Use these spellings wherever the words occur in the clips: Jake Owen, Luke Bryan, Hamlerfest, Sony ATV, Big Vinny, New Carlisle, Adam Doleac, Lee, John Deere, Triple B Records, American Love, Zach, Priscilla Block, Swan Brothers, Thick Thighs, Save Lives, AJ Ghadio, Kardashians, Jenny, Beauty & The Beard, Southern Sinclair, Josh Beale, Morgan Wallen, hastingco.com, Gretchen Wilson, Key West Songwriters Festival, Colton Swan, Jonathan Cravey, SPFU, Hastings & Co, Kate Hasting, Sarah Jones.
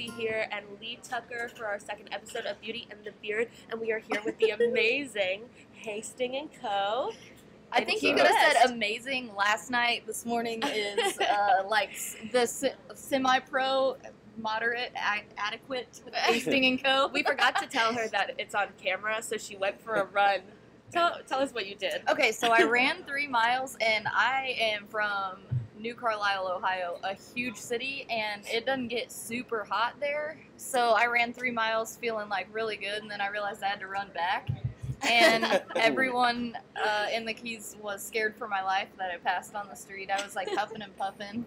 Casey here and Lee Tucker for our second episode of Beauty and the Beard, and we are here with the amazing Hastings & Co. I think you could have said amazing last night. This morning is like the semi-pro, moderate, adequate Hastings & Co. We forgot to tell her that it's on camera, so she went for a run. Tell us what you did. Okay, so I ran 3 miles, and I am from New Carlisle, Ohio, a huge city, and it doesn't get super hot there. So I ran 3 miles feeling like really good, and then I realized I had to run back. And everyone in the Keys was scared for my life that I passed on the street. I was like huffing and puffing.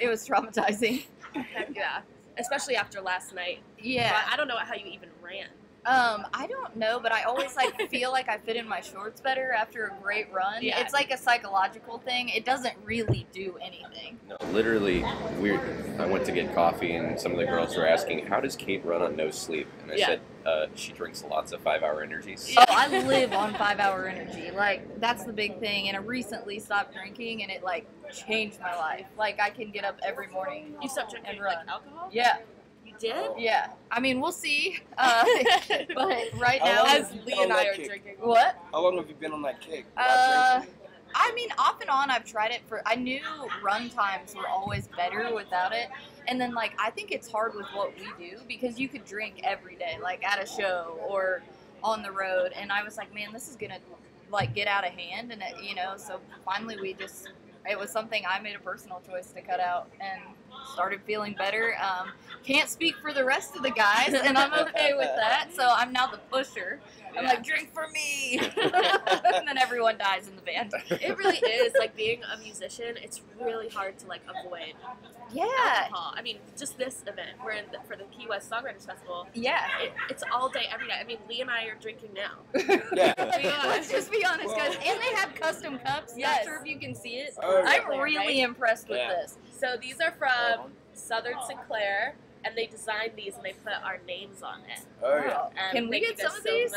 It was traumatizing. Heck yeah. Especially after last night. Yeah. I don't know how you even ran. I don't know, but I always like feel like I fit in my shorts better after a great run. Yeah. It's like a psychological thing. It doesn't really do anything. No, literally, I went to get coffee, and some of the girls were asking, "How does Kate run on no sleep?" And I said, "She drinks lots of 5-hour energies." So. Oh, I live on 5-hour energy. Like that's the big thing. And I recently stopped drinking, and it like changed my life. Like I can get up every morning. You stopped drinking and run. Like alcohol? Yeah. Did? Yeah. I mean, we'll see. But right now, as Lee and I are drinking. What? How long have you been on that kick? I mean, off and on, I've tried it for, I knew run times were always better without it. And then, like, I think it's hard with what we do because you could drink every day, like at a show or on the road. And I was like, man, this is going to, like, get out of hand. And, you know, so finally we just, it was something I made a personal choice to cut out and started feeling better. Can't speak for the rest of the guys, and I'm okay with that. So I'm now the pusher. I'm like, drink for me. And then everyone dies in the band. It really is. Like, being a musician, it's really hard to, like, avoid alcohol. I mean, just this event. We're in for the Key West Songwriters Festival. Yeah. It's all day, every night. I mean, Lee and I are drinking now. Yeah. Let's just be honest, guys. And they have custom cups. Yes. Not sure if you can see it. Oh, I'm really impressed with this. So these are from Southern Sinclair, and they designed these, and they put our names on it. Oh, yeah. And can we get some of these?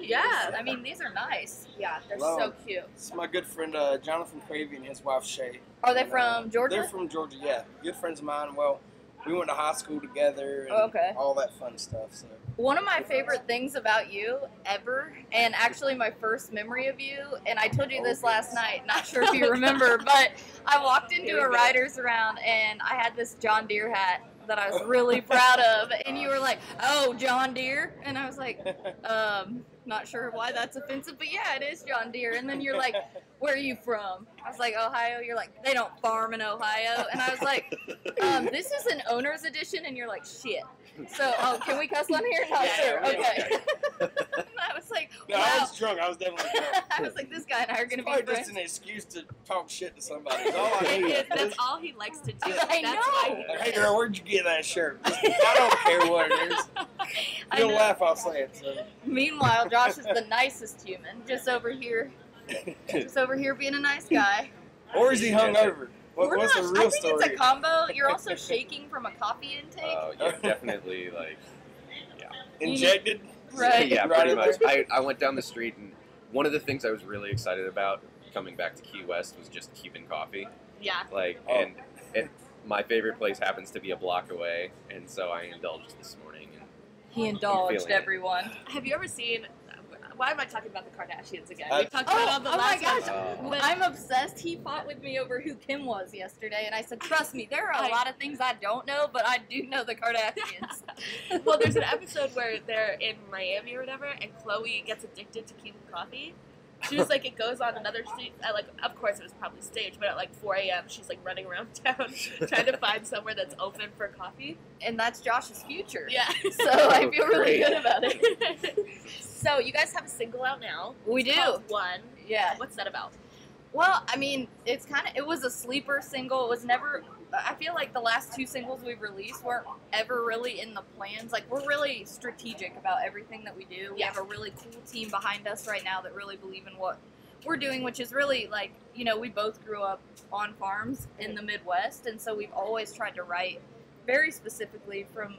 Yeah, I mean, these are nice. Yeah, they're so cute. It's my good friend Jonathan Cravey and his wife Shay. Are they from Georgia? They're from Georgia, yeah. Good friends of mine. Well, we went to high school together and all that fun stuff. So. One of my favorite things about you ever, and actually my first memory of you, and I told you this last night, not sure if you remember, but I walked into a rider's round and I had this John Deere hat that I was really proud of, and you were like, "Oh, John Deere?" And I was like, not sure why that's offensive, but yeah, it is John Deere. And then you're like, "Where are you from?" I was like, "Ohio." You're like, "They don't farm in Ohio." And I was like, "This is an owner's edition," and you're like, "Shit." So, can we cuss on here? Not sure. Okay. I was like, wow. No, I was drunk. I was definitely drunk. I was like, this guy and I are going to be friends. Just an excuse to talk shit to somebody. That's all, that's all he likes to do. I know. Like, "Hey, girl, where'd you get that shirt?" I don't care what it is. You'll laugh, I'll say it. So. Meanwhile, Josh is the nicest human. Just over here. Just over here being a nice guy. Or is he hungover? What's the real story? I think it's a combo. You're also shaking from a coffee intake. Oh, yeah, definitely, like, yeah. Injected? Right. Yeah, pretty much. I went down the street, and one of the things I was really excited about coming back to Key West was just Cuban coffee. Yeah. Like, and my favorite place happens to be a block away, and so I indulged this morning. And he indulged everyone. Have you ever seen... Why am I talking about the Kardashians again? We talked about all the last time. Oh my gosh, I'm obsessed. He fought with me over who Kim was yesterday, and I said, trust me, there are a lot of things I don't know, but I do know the Kardashians. Well, there's an episode where they're in Miami or whatever, and Chloe gets addicted to Cuban coffee. She was like, it goes on another street. Like, of course, it was probably staged, but at like 4 a.m., she's like running around town trying to find somewhere that's open for coffee. And that's Josh's future. Yeah. So I feel really good about it. So you guys have a single out now. We do. One. Yeah. What's that about? Well, I mean, it's kind of, it was a sleeper single. It was never, I feel like the last 2 singles we've released weren't ever really in the plans. Like, we're really strategic about everything that we do. We have a really cool team behind us right now that really believe in what we're doing, which is really, like, you know, we both grew up on farms in the Midwest, and so we've always tried to write very specifically from,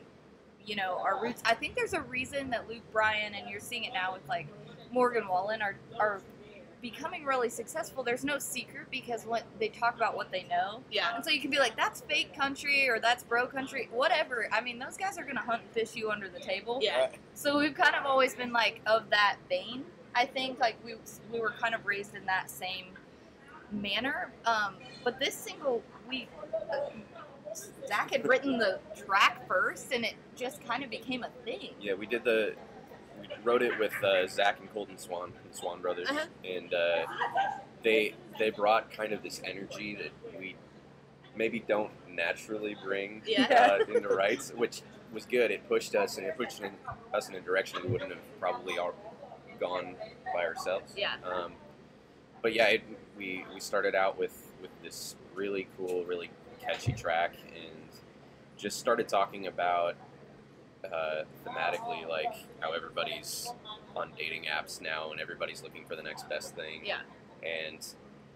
you know, our roots. I think there's a reason that Luke Bryan, and you're seeing it now with, like, Morgan Wallen, are becoming really successful, there's no secret because what they talk about what they know. Yeah. And so you can be like, that's fake country or that's bro country, whatever. I mean, those guys are going to hunt and fish you under the table. Yeah. Right. So we've kind of always been like of that vein. I think like we were kind of raised in that same manner. But this single, we Zach had written the track first, and it just kind of became a thing. Yeah, we did the. We wrote it with Zach and Colton Swan, the Swan Brothers, and they brought kind of this energy that we maybe don't naturally bring into rights, which was good. It pushed us, and it pushed us in a direction we wouldn't have probably all gone by ourselves. Yeah. But yeah, we started out with this really cool, really catchy track, and just started talking about. Thematically, like how everybody's on dating apps now and everybody's looking for the next best thing. Yeah. And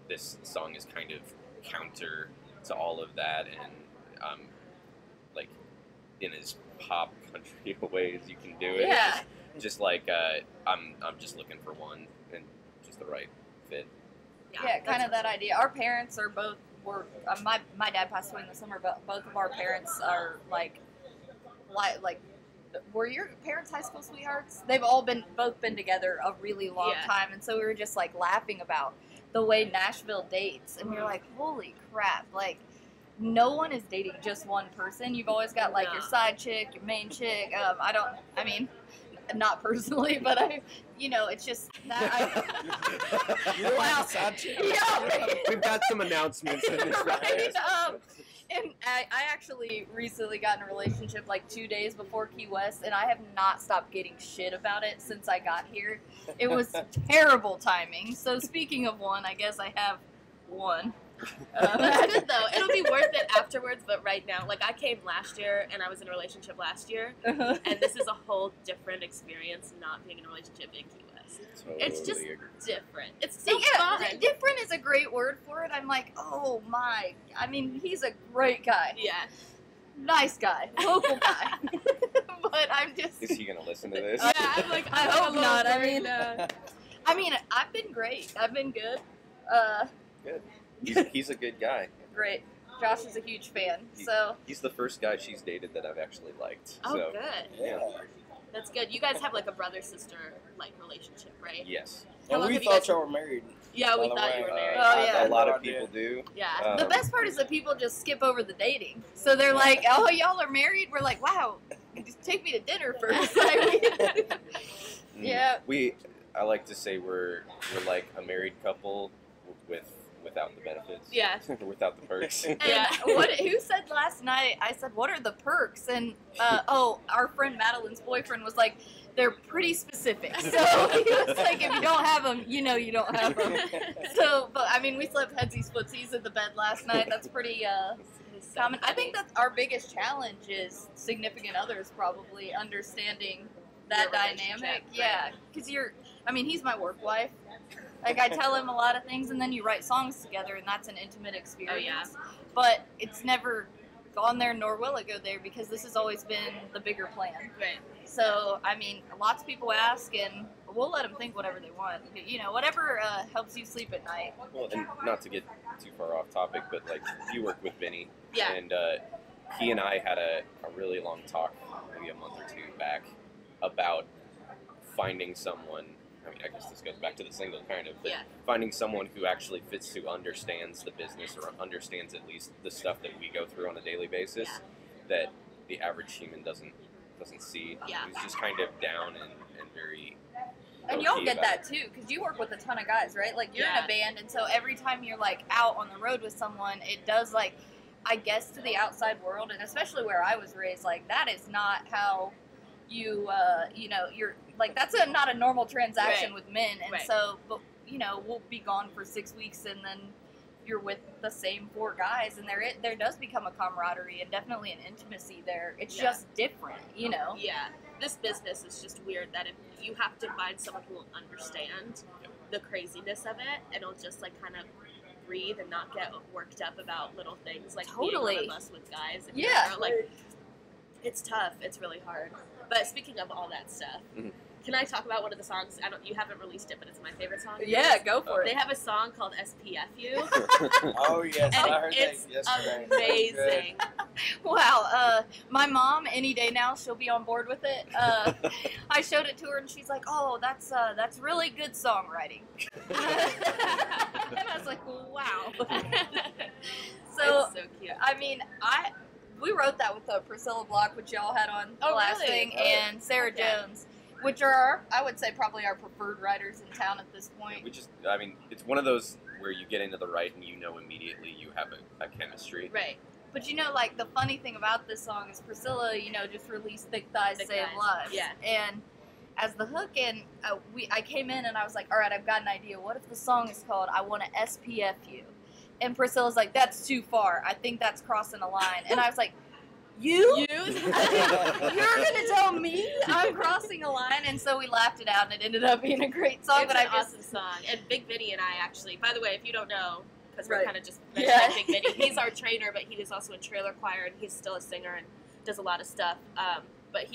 this song is kind of counter to all of that, and like in as pop country a way as you can do it. Yeah. Just like I'm just looking for one and just the right fit. Yeah, kind of that idea. Our parents are both were my dad passed away in the summer, but both of our parents are like were your parents high school sweethearts? They've all both been together a really long time, and so we were just like laughing about the way Nashville dates, and we were like, holy crap, like no one is dating just one person. You've always got like your side chick, your main chick. I mean not personally, but you know, it's just that you're wow. Side chick. Yeah. We've got some announcements in this right? And I actually recently got in a relationship like 2 days before Key West, and I have not stopped getting shit about it since I got here. It was terrible timing. So speaking of one, I guess I have one. That's good though. It'll be worth it afterwards, but right now, like I came last year and I was in a relationship last year, and this is a whole different experience not being in a relationship in Key West. Totally. It's just different. It's so fun. Different is a great word for it. I'm like, oh my. I mean, he's a great guy. Yeah. Nice guy. Local guy. But I'm just. Is he going to listen to this? Yeah, I'm like, I hope not. I mean, I've been great. I've been good. Good. He's a good guy. Great. Josh is a huge fan. So he's the first guy she's dated that I've actually liked. Oh, so, good. Yeah. That's good. You guys have like a brother-sister like relationship, right? Yes. And we thought y'all were married. Yeah, we thought you were married. Oh, yeah. A lot of people do. Yeah. The best part is that people just skip over the dating. So they're like, oh, y'all are married? We're like, wow, just take me to dinner first. Yeah. I like to say we're like a married couple without the benefits. Yeah. Without the perks. Yeah. Who said last night, I said, what are the perks? And, our friend Madeline's boyfriend was like, they're pretty specific. So he was like, if you don't have them, you know you don't have them. So, but I mean, we slept headsies footsies in the bed last night. That's pretty common. I think that's our biggest challenge is significant others probably understanding that dynamic. Yeah. Because he's my work wife. Like, I tell him a lot of things, and then you write songs together, and that's an intimate experience. Oh, yeah. But it's never gone there, nor will it go there, because this has always been the bigger plan. Right. So, I mean, lots of people ask, and we'll let them think whatever they want. You know, whatever helps you sleep at night. Well, and not to get too far off topic, but, like, you work with Vinny. Yeah. And he and I had a really long talk, maybe a month or two back, about finding someone. I mean, I guess this goes back to the single kind of, but finding someone who actually fits who understands the business or understands at least the stuff that we go through on a daily basis that the average human doesn't see. Yeah. He's just kind of down and very... And y'all get that too, because you work with a ton of guys, right? Like, you're in a band, and so every time you're, like, out on the road with someone, it does, like, I guess to the outside world, and especially where I was raised, like, that is not how... You, you know, you're like, that's not a normal transaction with men. And so, but you know, we'll be gone for 6 weeks and then you're with the same four guys, and there does become a camaraderie and definitely an intimacy there. It's just different, you know? Yeah. This business is just weird that if you have to find someone who will understand the craziness of it, and it'll just like kind of breathe and not get worked up about little things like being one of us with guys. And It's tough. It's really hard. But speaking of all that stuff, Can I talk about one of the songs? I don't. You haven't released it, but it's my favorite song. Yeah, go for it. They have a song called SPFU. Oh, yes. I heard that yesterday. It's amazing. Wow. My mom, any day now, she'll be on board with it. I showed it to her, and she's like, oh, that's really good songwriting. And I was like, wow. So, it's so cute. I mean, we wrote that with Priscilla Block, which y'all had on the last thing, and Sarah Jones. Which are, I would say, probably our preferred writers in town at this point. Yeah, I mean, it's one of those where you get into the write and you know immediately you have a chemistry. Right. But you know, like, the funny thing about this song is Priscilla, you know, just released Thick Thighs, Save Lives. Yeah. And as the hook, and I came in and I was like, all right, I've got an idea. What if the song is called I Want to SPF You? And Priscilla's like, that's too far. I think that's crossing a line. And I was like, you? You're gonna tell me I'm crossing a line? And so we laughed it out, and it ended up being a great song. It's an awesome song. And Big Vinny and I actually, by the way, if you don't know, because we're kind of just mentioning Big Vinny, he's our trainer, but he is also a trailer choir, and he's still a singer and does a lot of stuff. But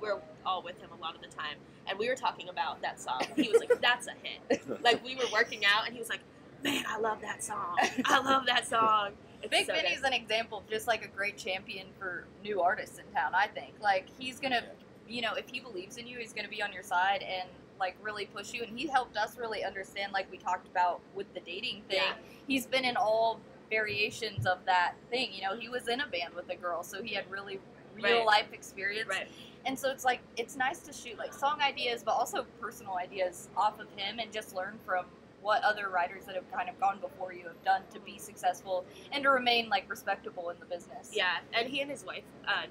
we're all with him a lot of the time, and we were talking about that song. He was like, "That's a hit." Like, we were working out, and he was like, "Man, I love that song. I love that song." Big Vinny's an example of just like a great champion for new artists in town, I think. Like, he's going to, you know, if he believes in you, he's going to be on your side and like really push you. And he helped us really understand, like we talked about with the dating thing. Yeah. He's been in all variations of that thing. You know, he was in a band with a girl, so he had really real life experience. Right. And so it's like, it's nice to shoot like song ideas, but also personal ideas off of him and just learn from what other writers that have kind of gone before you have done to be successful and to remain like respectable in the business. Yeah, and he and his wife,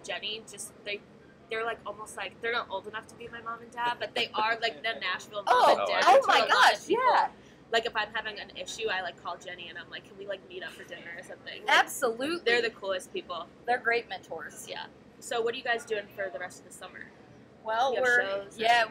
Jenny, just they're like almost like they're not old enough to be my mom and dad, but they are like the Nashville mom and dad. Oh my gosh, yeah. Like, if I'm having an issue, I like call Jenny and I'm like, can we like meet up for dinner or something? Like, absolutely. They're the coolest people. They're great mentors. Yeah. So what are you guys doing for the rest of the summer? Well,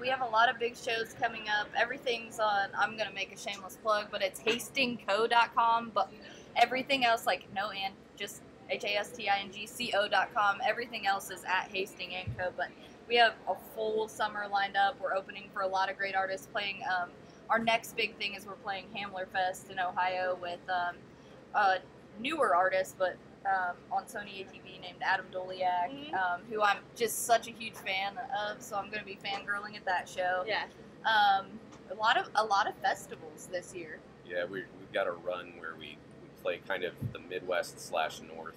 we have a lot of big shows coming up. Everything's on, I'm going to make a shameless plug, but it's hastingco.com. But everything else, like no and, just HASTINGCO.com. Everything else is at Hasting and Co. But we have a full summer lined up. We're opening for a lot of great artists playing. Our next big thing is we're playing Hamlerfest in Ohio with newer artists, but on Sony ATV named Adam Doleac, who I'm just such a huge fan of, so I'm going to be fangirling at that show. Yeah. A lot of festivals this year. Yeah, we've got a run where we play kind of the Midwest / North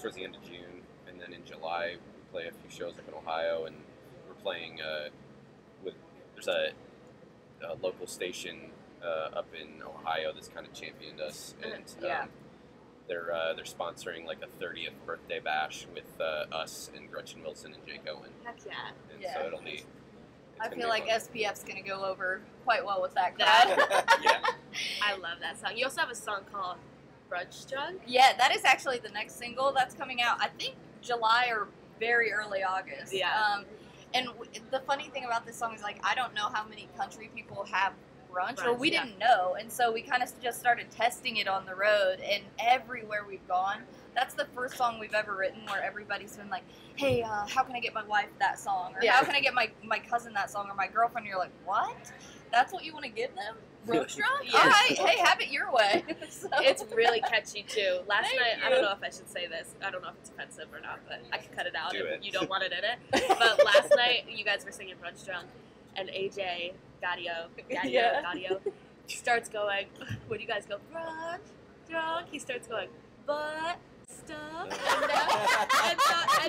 towards the end of June, and then in July we play a few shows up in Ohio, and we're playing there's a local station up in Ohio that's kind of championed us, and They're sponsoring like a 30th birthday bash with us and Gretchen Wilson and Jake Owen. Heck yeah. And so it'll be... I feel like SPF's going to go over quite well with that crowd. Yeah. I love that song. You also have a song called Brunch Jug? Yeah, that is actually the next single that's coming out, I think July or very early August. Yeah. And the funny thing about this song is, like, I don't know how many country people have brunch, or we didn't know, and so we kind of just started testing it on the road, and everywhere we've gone, that's the first song we've ever written where everybody's been like, hey, how can I get my wife that song, or how can I get my cousin that song, or my girlfriend, and you're like, what? That's what you want to give them? Brunch drunk? All right, hey, have it your way. So. It's really catchy, too. Last night, I don't know if I should say this, I don't know if it's offensive or not, but I can cut it out if you don't want it in it, but last night, you guys were singing Brunch Drunk, and AJ Ghadio starts going, when you guys go brunch drunk, he starts going butt stuff, and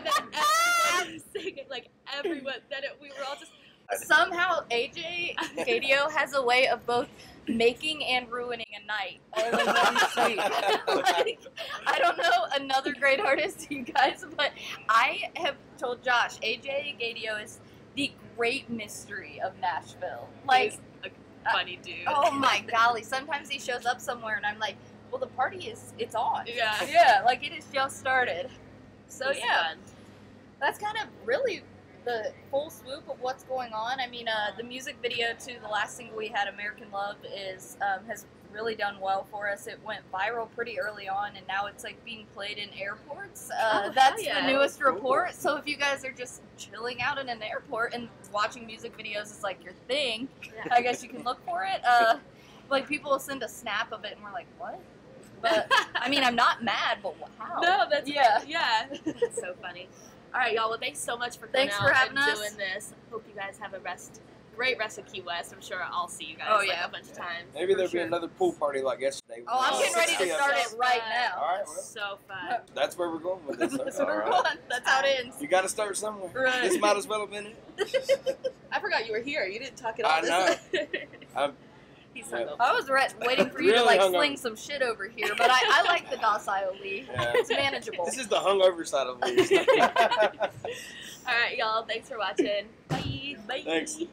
then everyone singing, like everyone. Then we were all just somehow AJ Ghadio has a way of both making and ruining a night. Like, I don't know another great artist, you guys, but I have told Josh AJ Ghadio is the great mystery of Nashville. Like, he's a funny dude. Oh my golly! Sometimes he shows up somewhere, and I'm like, "Well, the party it's on." Yeah, yeah. Like, it has just started. So fun. That's kind of really the full swoop of what's going on. I mean, the music video to the last single we had, American Love, has really done well for us. It went viral pretty early on, and now it's like being played in airports. That's the newest report. So if you guys are just chilling out in an airport and watching music videos is like your thing, I guess you can look for it. Like people will send a snap of it, and we're like, what? But I mean, I'm not mad, but wow. No, that's that's so funny. All right, y'all. Well, thanks so much for coming out and doing this. Hope you guys have a great rest of Key West. I'm sure I'll see you guys a bunch of times. Maybe there'll be another pool party like yesterday. Oh, I'm getting ready to start it right now. All right, well, so fun. That's where we're going with this. That's where we're going. That's how it ends. You got to start somewhere. Right. This might as well have been it. I forgot you were here. You didn't talk at all. I know. I was waiting for you really to like sling some shit over here, but I like the docile Lee. Yeah. It's manageable. This is the hungover side of Lee. All right, y'all. Thanks for watching. Bye. Bye. Thanks.